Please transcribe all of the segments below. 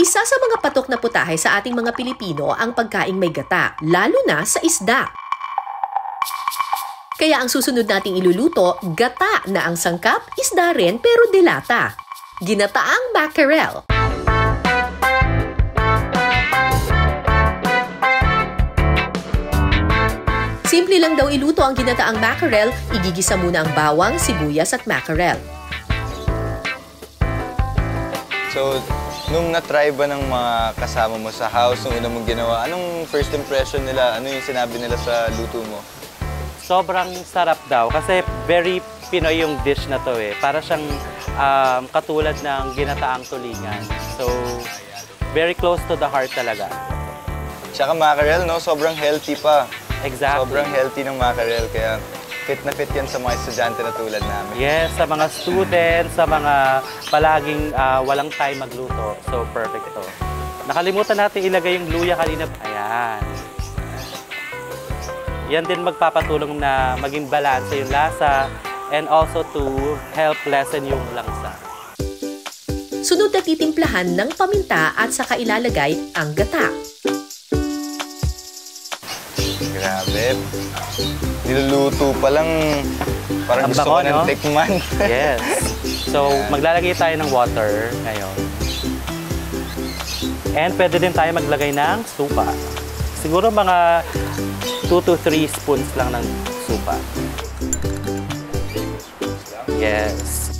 Isa sa mga patok na putahe sa ating mga Pilipino ang pagkaing may gata, lalo na sa isda. Kaya ang susunod nating iluluto, gata na ang sangkap, isda rin pero delata. Ginataang mackerel. Simple lang daw iluto ang ginataang mackerel, igigisa muna ang bawang, sibuyas at mackerel. So, nung na-try ba ng mga kasama mo sa house, nung una mong ginawa, anong first impression nila? Ano yung sinabi nila sa luto mo? Sobrang sarap daw kasi very Pinoy yung dish na to eh. Para siyang katulad ng ginataang tulingan. So, very close to the heart talaga. Tsaka mackerel, no? Sobrang healthy pa. Exactly. Sobrang healthy ng mackerel, kaya fit na fit yan sa mga estudyante na tulad namin. Yes, sa mga students, sa mga palaging walang time magluto. So, perfect ito. Nakalimutan natin ilagay yung luya kanina. Ayan. Yan din magpapatulong na maging balanse yung lasa and also to help lessen yung langsa. Sunod na titimplahan ng paminta at saka ilalagay ang gata. Grabe. Niluluto pa lang, parang gusto ko ng tikman. Yes. So, maglalagay tayo ng water ngayon. And pwede din tayo maglagay ng supa. Siguro mga 2 to 3 spoons lang ng supa. Yes.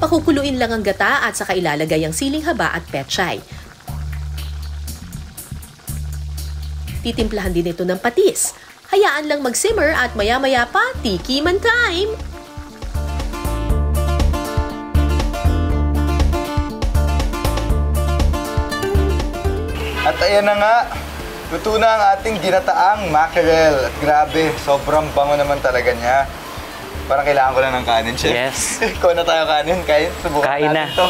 Pakukuluin lang ang gata at saka ilalagay ang siling haba at pechay. Titimplahan din ito ng patis. Hayaan lang mag-simmer at maya-maya pa, tikiman time! At ayan na nga, luto na ang ating ginataang mackerel. At grabe, sobrang bango naman talaga niya. Parang kailangan ko lang ng kanin, chef. Yes. Ikaw na tayo kanin, kain. Subukan kain natin na to.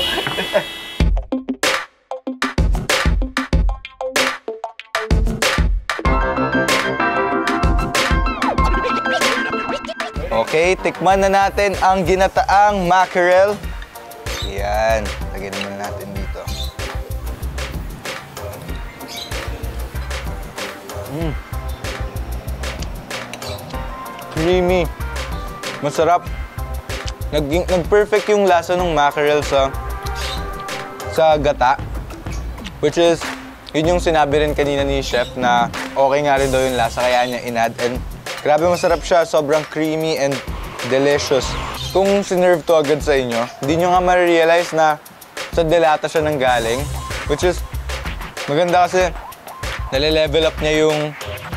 Okay, tikman na natin ang ginataang mackerel. Ayan, lagyan naman natin dito. Creamy. Masarap. Nag-perfect yung lasa ng mackerel sa gata. Which is, yun yung sinabi rin kanina ni Chef na okay nga rin daw yung lasa kaya niya in-add. And grabe masarap siya, sobrang creamy and delicious. Kung sinerve to agad sa inyo, hindi nyo nga ma-realize na sa delata siya ng galing. Which is, maganda kasi nale-level up niya yung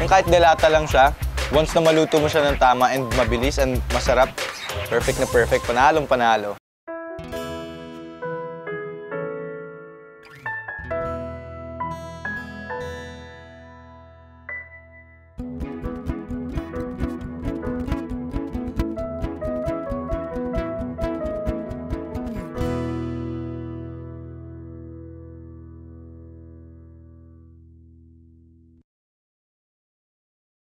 kahit delata lang siya, once na maluto mo siya ng tama and mabilis and masarap, perfect na perfect, panalong panalo.